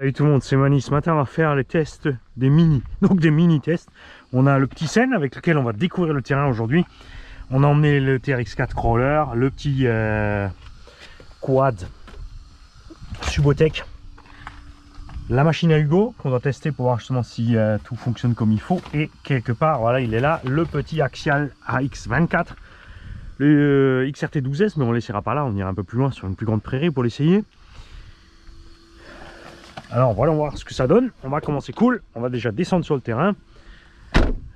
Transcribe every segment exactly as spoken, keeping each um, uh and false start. Salut tout le monde, c'est Mani. Ce matin on va faire les tests des mini, donc des mini tests. On a le petit Senn avec lequel on va découvrir le terrain aujourd'hui. On a emmené le T R X quatre Crawler, le petit euh, quad Subotech, la machine à Hugo qu'on doit tester pour voir justement si euh, tout fonctionne comme il faut. Et quelque part, voilà, il est là, le petit Axial A X vingt-quatre, le euh, X R T douze S, mais on ne laissera pas là, on ira un peu plus loin sur une plus grande prairie pour l'essayer. Alors voilà, on va voir ce que ça donne. On va commencer cool, on va déjà descendre sur le terrain.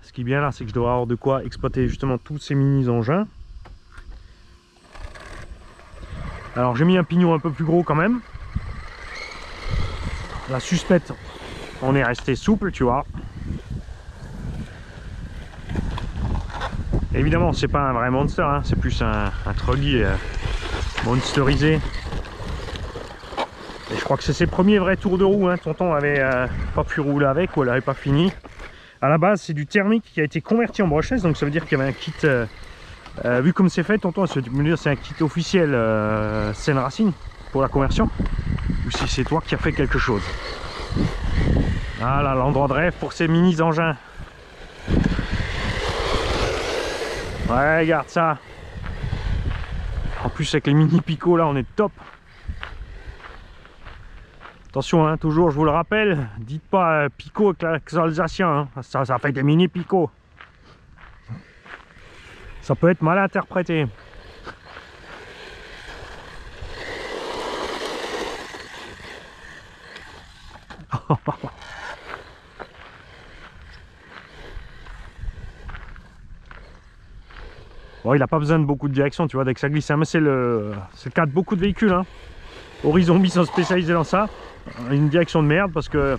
Ce qui est bien là, c'est que je dois avoir de quoi exploiter justement tous ces mini engins. Alors j'ai mis un pignon un peu plus gros quand même. La suspette, on est resté souple, tu vois. Évidemment, c'est pas un vrai monster, hein. C'est plus un, un trolley euh, monsterisé. Et je crois que c'est ses premiers vrais tours de roue, hein. Tonton avait euh, pas pu rouler avec ou elle n'avait pas fini. À la base, c'est du thermique qui a été converti en brochesse, donc ça veut dire qu'il y avait un kit. Euh, euh, vu comme c'est fait, tonton, c'est un kit officiel euh, Senn Racine pour la conversion. Ou si c'est toi qui as fait quelque chose. Voilà l'endroit de rêve pour ces mini engins. Ouais, regarde ça. En plus, avec les mini picots là, on est top. Attention, hein, toujours, je vous le rappelle, dites pas euh, picot avec l'accent alsacien, hein, ça, ça fait des mini picots. Ça peut être mal interprété. Bon, il n'a pas besoin de beaucoup de direction, tu vois, dès que ça glisse, hein, mais c'est le, le cas de beaucoup de véhicules. Hein. Horizon B sont spécialisés dans ça. Une direction de merde parce que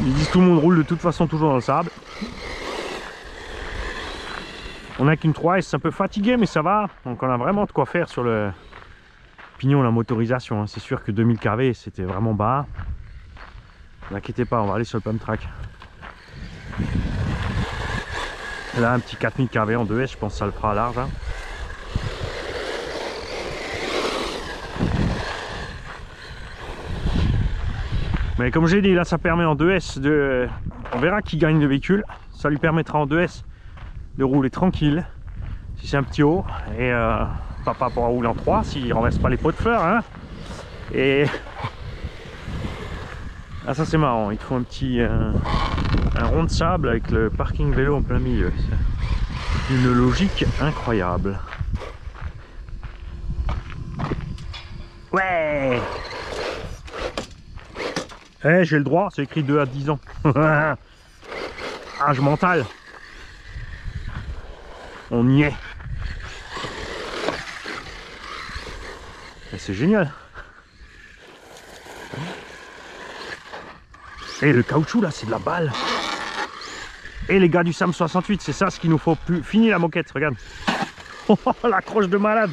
ils disent tout le monde roule de toute façon toujours dans le sable. On a qu'une trois S un peu fatiguée mais ça va, donc on a vraiment de quoi faire sur le pignon, la motorisation, hein. C'est sûr que deux mille kilomètres c'était vraiment bas. N'inquiétez pas, on va aller sur le pump track. Là un petit quatre mille kilomètres en deux S, je pense que ça le fera large, hein. Mais comme j'ai dit, là ça permet en deux S de... On verra qui gagne le véhicule. Ça lui permettra en deux S de rouler tranquille, si c'est un petit haut. Et euh, papa pourra rouler en trois s'il ne renverse pas les pots de fleurs. Hein. Et... Ah ça c'est marrant, il te faut un petit... Euh, un rond de sable avec le parking vélo en plein milieu. C'est une logique incroyable. Ouais! Eh, hey, j'ai le droit, c'est écrit deux à dix ans. Ah, je mentale. On y est. C'est génial. Et le caoutchouc là, c'est de la balle. Et les gars du SAM soixante-huit, c'est ça ce qu'il nous faut. Plus... Fini la moquette, regarde. Oh, l'accroche de malade.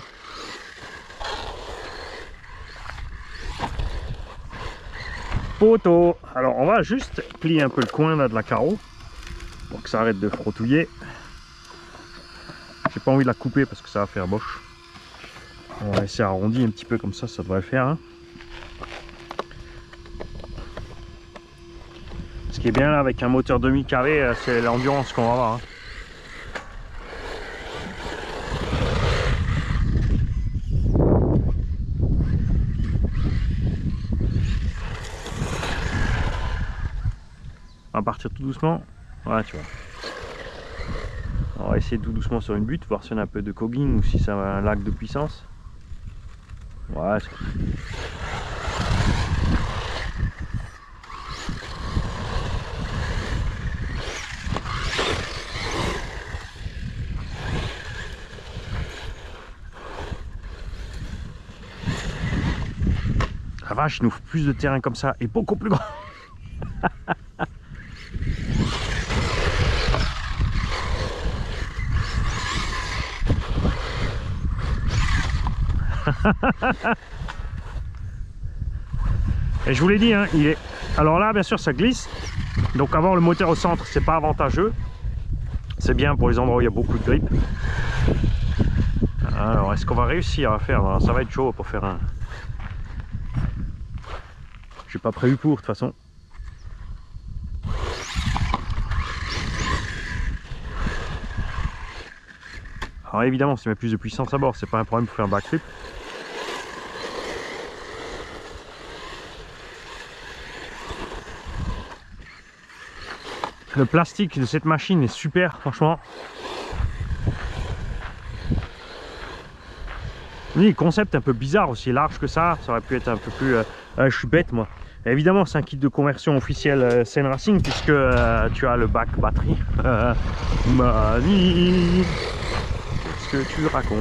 Poteau. Alors on va juste plier un peu le coin là de la carreau pour que ça arrête de frottouiller. J'ai pas envie de la couper parce que ça va faire boche. On va laisser arrondi un petit peu comme ça, ça devrait le faire. Hein. Ce qui est bien là avec un moteur deux mille kilomètres, c'est l'endurance qu'on va avoir. Hein. On va partir tout doucement, voilà tu vois, on va essayer tout doucement sur une butte, voir si on a un peu de cogging ou si ça a un lac de puissance. Voilà. La vache, il nous faut plus de terrain comme ça et beaucoup plus grand. Et je vous l'ai dit, hein, il est... alors là bien sûr ça glisse, donc avoir le moteur au centre c'est pas avantageux, c'est bien pour les endroits où il y a beaucoup de grip. Alors est-ce qu'on va réussir à faire, alors, ça va être chaud pour faire un... Je suis pas prévu pour, de toute façon. Alors évidemment, si on met plus de puissance à bord, c'est pas un problème pour faire un backflip. Le plastique de cette machine est super, franchement. Oui, concept un peu bizarre, aussi large que ça, ça aurait pu être un peu plus... Euh, euh, je suis bête, moi. Et évidemment, c'est un kit de conversion officiel euh, Senn Racing, puisque euh, tu as le bac batterie. Euh, Mani, qu'est-ce que tu racontes?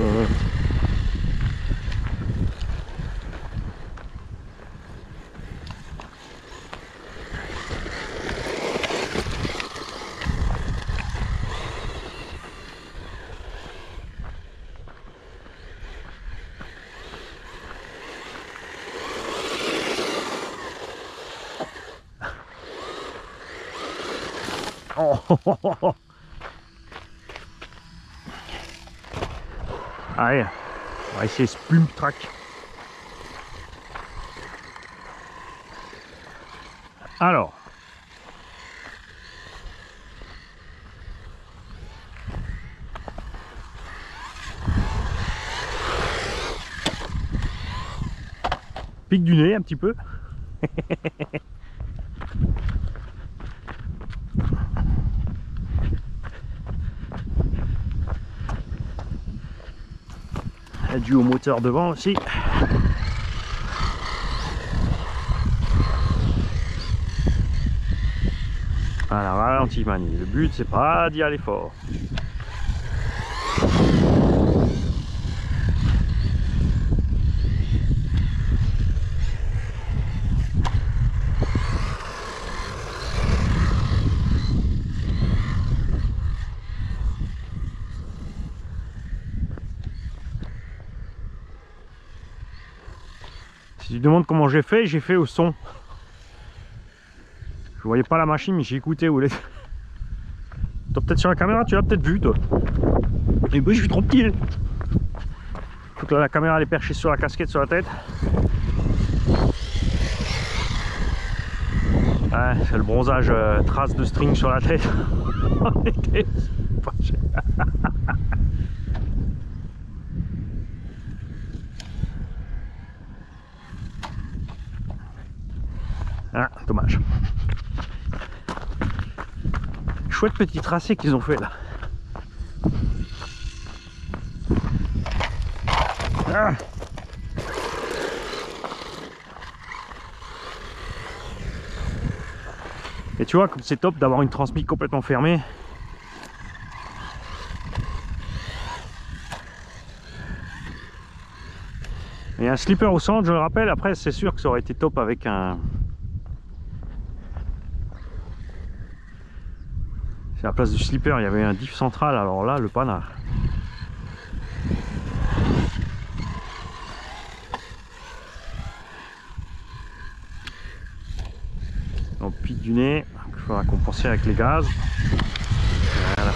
Allez, on va essayer ce plume track. Alors, pique du nez un petit peu. Dû au moteur devant aussi. Alors ralenti manie, le but c'est pas d'y aller fort. Si tu te demandes comment j'ai fait, j'ai fait au son. Je voyais pas la machine, mais j'ai écouté. Ou les... Toi, peut-être sur la caméra, tu l'as peut-être vu, toi. Et ben, je suis trop petit. Hein. Faut que là, la caméra elle est perchée sur la casquette, sur la tête. Ouais, c'est le bronzage euh, trace de string sur la tête. Ah, dommage. Chouette petit tracé qu'ils ont fait là. Ah. Et tu vois, comme c'est top d'avoir une transmission complètement fermée. Et un slipper au centre, je le rappelle. Après, c'est sûr que ça aurait été top avec un... À la place du slipper, il y avait un diff central, alors là, le panard. On pique du nez, il faudra compenser avec les gaz. Voilà.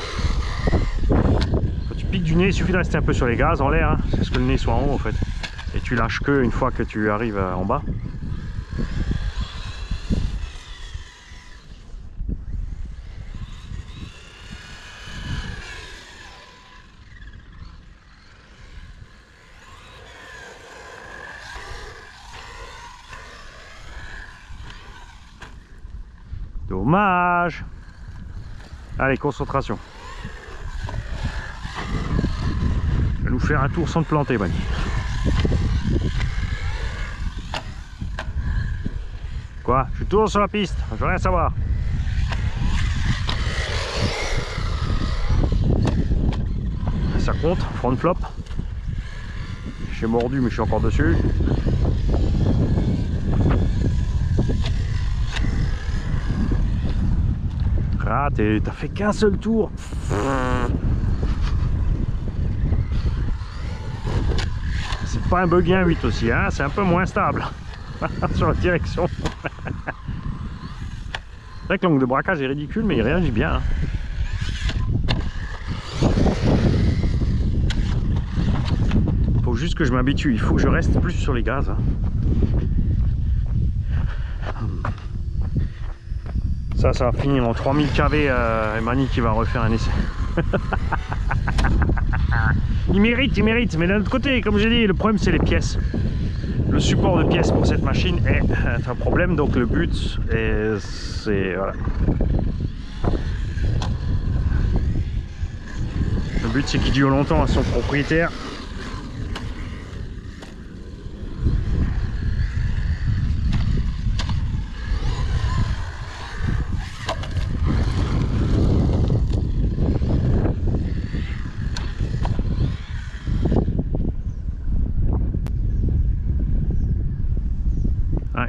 Quand tu piques du nez, il suffit de rester un peu sur les gaz, en l'air, hein, c'est ce que le nez soit en haut en fait. Et tu lâches que une fois que tu arrives en bas. Dommage. Allez, concentration. Je vais nous faire un tour sans te planter, Mani. Quoi? Je suis toujours sur la piste, je veux rien savoir. Ça compte, front flop. J'ai mordu, mais je suis encore dessus. Ah, t'as fait qu'un seul tour. C'est pas un buggy un huit aussi, hein, c'est un peu moins stable sur la direction. C'est vrai que l'angle de braquage est ridicule, mais il réagit bien. Hein. Faut juste que je m'habitue, il faut que je reste plus sur les gaz. Hein. Ça, ça va finir en trois mille K V. Euh, et Mani qui va refaire un essai. Il mérite, il mérite. Mais d'un autre côté, comme j'ai dit, le problème, c'est les pièces. Le support de pièces pour cette machine est un problème. Donc le but, c'est... Voilà. Le but, c'est qu'il dure longtemps à son propriétaire.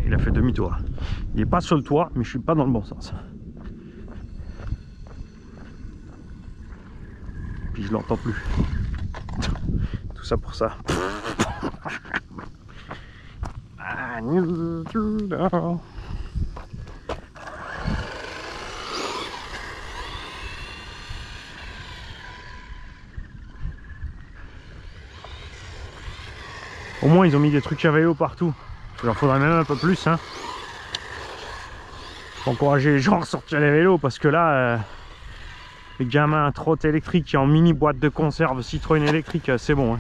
Il a fait demi-tour. Il n'est pas sur le toit, mais je suis pas dans le bon sens. Puis je l'entends plus. Tout ça pour ça. Au moins ils ont mis des trucs à vélo partout. Il en faudrait même un peu plus, hein, pour encourager les gens à sortir les vélos, parce que là, euh, les gamins à trotte électrique qui en mini boîte de conserve Citroën électrique, c'est bon. Hein.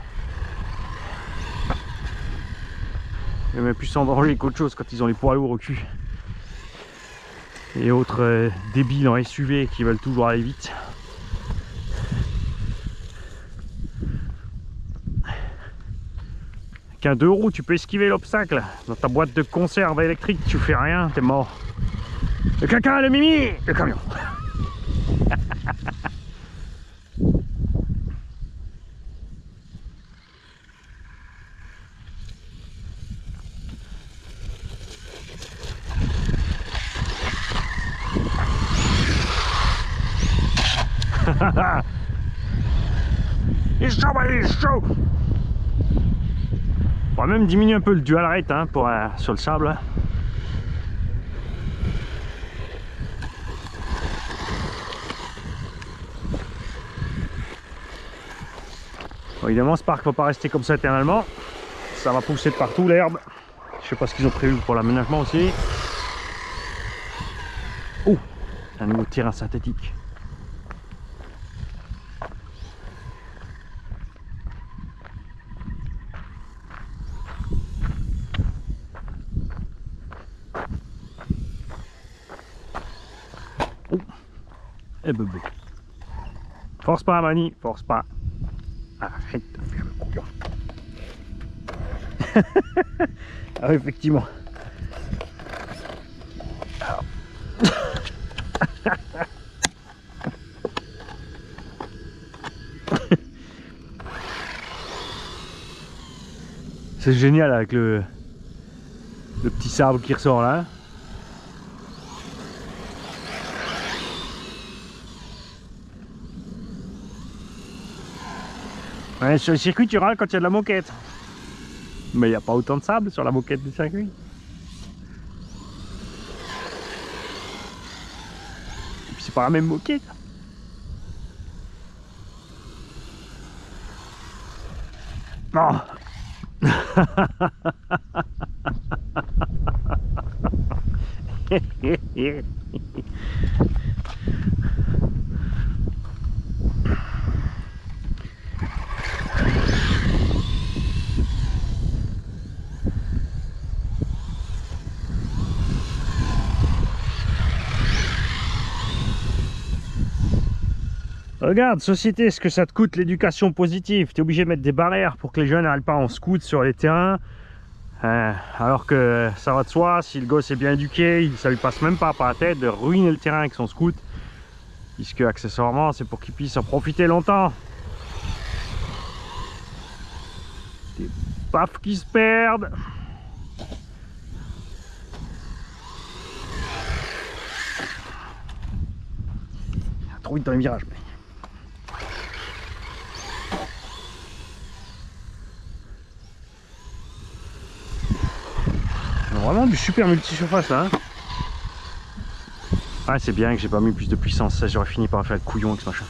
Ils sont même plus en danger qu'autre chose quand ils ont les poids lourds au cul. Et autres euh, débiles en S U V qui veulent toujours aller vite. Qu'un deux roues, tu peux esquiver l'obstacle. Dans ta boîte de conserve électrique, tu fais rien, t'es mort. Le caca, le mimi, le camion. Il est chaud, il est chaud. On va même diminuer un peu le dual rate, hein, pour, euh, sur le sable. Bon, évidemment ce parc ne va pas rester comme ça éternellement. Ça va pousser de partout l'herbe. Je sais pas ce qu'ils ont prévu pour l'aménagement aussi. Oh, un nouveau terrain synthétique. Et bébé. Force pas, Mani, force pas. Arrête de faire le couillon. Ah, effectivement. C'est génial avec le, le petit sable qui ressort là. Ouais, sur le circuit, tu râles quand il y a de la moquette. Mais il n'y a pas autant de sable sur la moquette du circuit. Et puis c'est pas la même moquette. Non. Regarde, société, ce que ça te coûte l'éducation positive. T'es obligé de mettre des barrières pour que les jeunes n'arrivent pas en scoot sur les terrains. Euh, alors que ça va de soi, si le gosse est bien éduqué, ça lui passe même pas par la tête de ruiner le terrain avec son scoot. Puisque accessoirement, c'est pour qu'il puisse en profiter longtemps. Des baffes qui se perdent. Trop vite dans les virages. Vraiment du super multi-surface là. Hein, ah, c'est bien que j'ai pas mis plus de puissance, ça j'aurais fini par faire le couillon avec ce machin.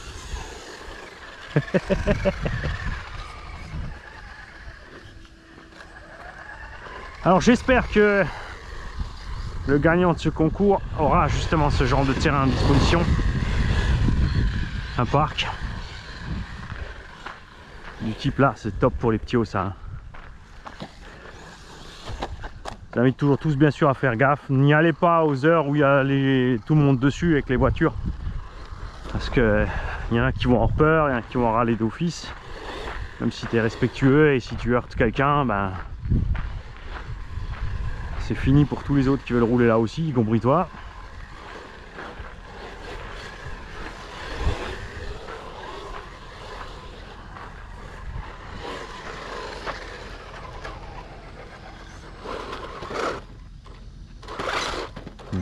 Alors j'espère que Le gagnant de ce concours aura justement ce genre de terrain à disposition, un parc du type là. C'est top pour les petits hauts, ça. Je vous invite toujours tous bien sûr à faire gaffe, n'y allez pas aux heures où il y a les... tout le monde dessus avec les voitures, parce que il y en a qui vont avoir peur, il y en a qui vont en râler d'office. Même si tu es respectueux et si tu heurtes quelqu'un, ben c'est fini pour tous les autres qui veulent rouler là aussi, y compris toi.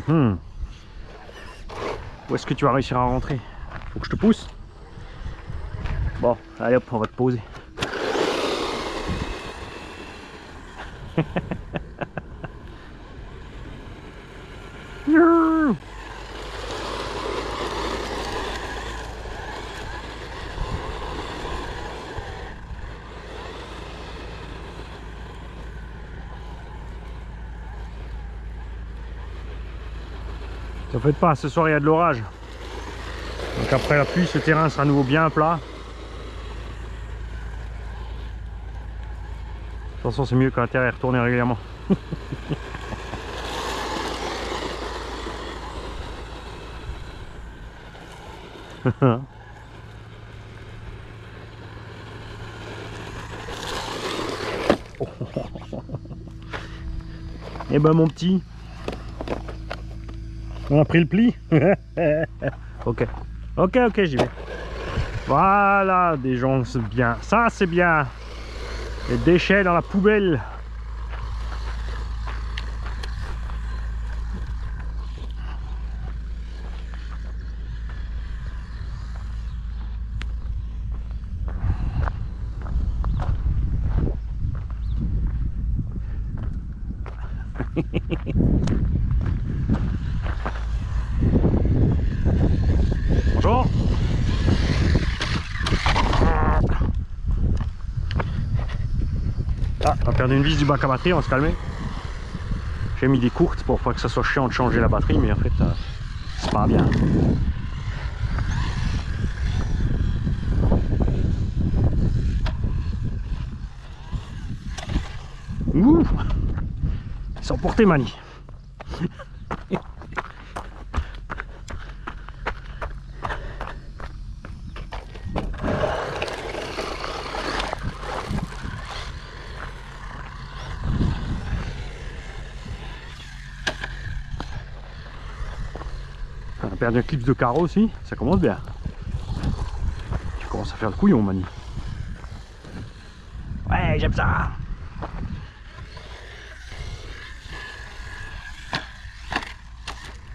Mmh. Où est-ce que tu vas réussir à rentrer? Faut que je te pousse? Bon, allez hop, on va te poser. T'en faites pas, ce soir il y a de l'orage. Donc après la pluie, ce terrain sera à nouveau bien plat. De toute façon, c'est mieux quand la terre est retournée régulièrement. Et ben mon petit, on a pris le pli. Ok, ok, ok, j'y vais. Voilà, des gens, c'est bien. Ça, c'est bien. Les déchets dans la poubelle. Bonjour. Ah, on a perdu une vis du bac à batterie, on va se calmer. J'ai mis des courtes pour pas que ça soit chiant de changer la batterie, mais en fait, euh, c'est pas bien. Ouh, ils sont portés, Mani. Dernier clip de carreau aussi, ça commence bien. Tu commences à faire le couillon, Mani. Ouais, j'aime ça.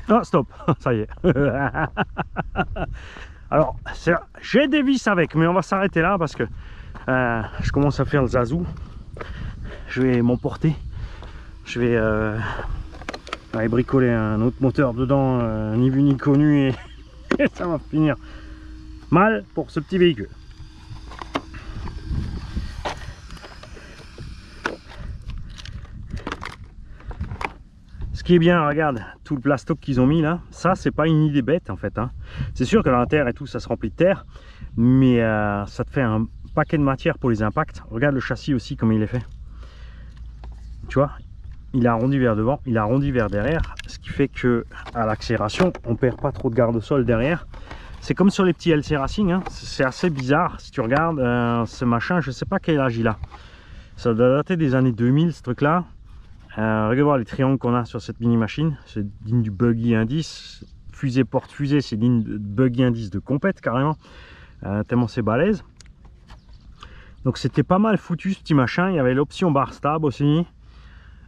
Ah, stop, ça y est. Alors, j'ai des vis avec, mais on va s'arrêter là parce que euh, je commence à faire le zazou. Je vais m'emporter. Je vais... Euh... et bricoler un autre moteur dedans, euh, ni vu ni connu, et, et ça va finir mal pour ce petit véhicule. Ce qui est bien, regarde tout le plastoc qu'ils ont mis là, ça c'est pas une idée bête en fait, hein. C'est sûr que la terre et tout ça se remplit de terre, mais euh, ça te fait un paquet de matière pour les impacts. Regarde le châssis aussi comme il est fait, tu vois. Il a arrondi vers devant, il a arrondi vers derrière, ce qui fait que à l'accélération, on perd pas trop de garde-sol derrière. C'est comme sur les petits L C Racing, hein. C'est assez bizarre. Si tu regardes euh, ce machin, je sais pas quel âge il a. Ça doit dater des années deux mille, ce truc-là. Euh, regardez voir les triangles qu'on a sur cette mini-machine. C'est digne du buggy indice. Fusée porte-fusée, c'est digne de buggy indice de compète, carrément. Euh, tellement c'est balèze. Donc c'était pas mal foutu ce petit machin. Il y avait l'option barre stable aussi.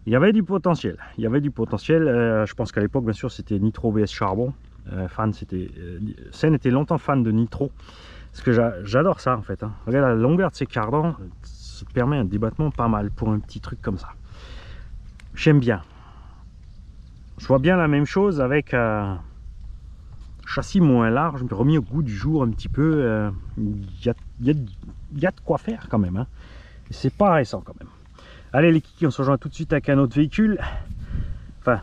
Il y avait du potentiel, il y avait du potentiel, euh, je pense qu'à l'époque bien sûr c'était Nitro V S Charbon, euh, fan c'était, euh, Senn était longtemps fan de Nitro, parce que j'adore ça en fait, hein. Regarde la longueur de ces cardans, ça permet un débattement pas mal pour un petit truc comme ça, j'aime bien. Je vois bien la même chose avec euh, châssis moins large, remis au goût du jour un petit peu, il euh, y, y, y a de quoi faire quand même, hein. C'est pas récent quand même. Allez les kikis, on se rejoint tout de suite avec un autre véhicule. Enfin,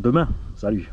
demain. Salut.